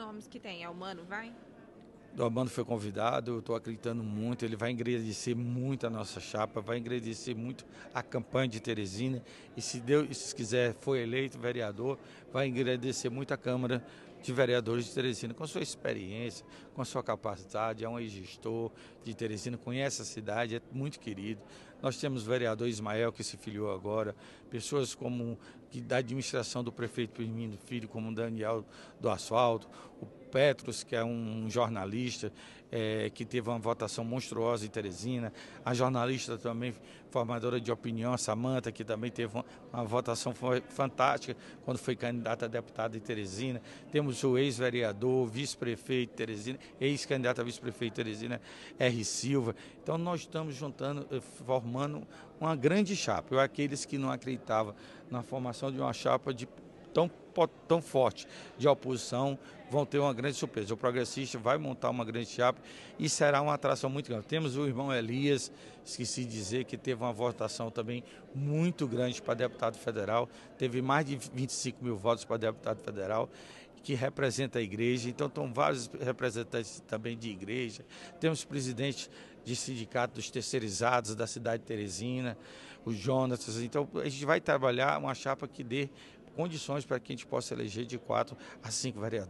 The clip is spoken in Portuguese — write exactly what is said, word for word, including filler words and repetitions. nomes que tem? É o Mano, vai? O Mano foi convidado, eu estou acreditando muito, ele vai engrandecer muito a nossa chapa, vai engrandecer muito a campanha de Teresina, e se Deus se quiser for eleito vereador, vai engrandecer muito a Câmara de Vereadores de Teresina, com sua experiência, com sua capacidade, é um gestor de Teresina, conhece a cidade, é muito querido. Nós temos o vereador Ismael, que se filiou agora, pessoas como que da administração do prefeito Firmino Filho, como o Daniel do Asfalto, o Petros, que é um jornalista é, que teve uma votação monstruosa em Teresina, a jornalista também formadora de opinião, Samanta, que também teve uma, uma votação fantástica quando foi candidata a deputada em Teresina. Temos o ex-vereador, vice-prefeito de Teresina, ex-candidato a vice-prefeito de Teresina, R. Silva. Então nós estamos juntando, formando uma grande chapa. Eu, aqueles que não acreditavam na formação de uma chapa de tão tão forte de oposição, vão ter uma grande surpresa. O progressista vai montar uma grande chapa e será uma atração muito grande. Temos o irmão Elias, esqueci de dizer, que teve uma votação também muito grande para deputado federal, teve mais de vinte e cinco mil votos para deputado federal, que representa a igreja. Então, estão vários representantes também de igreja. Temos presidente de sindicato dos terceirizados da cidade de Teresina, o Jonatas. Então, a gente vai trabalhar uma chapa que dê condições para que a gente possa eleger de quatro a cinco vereadores.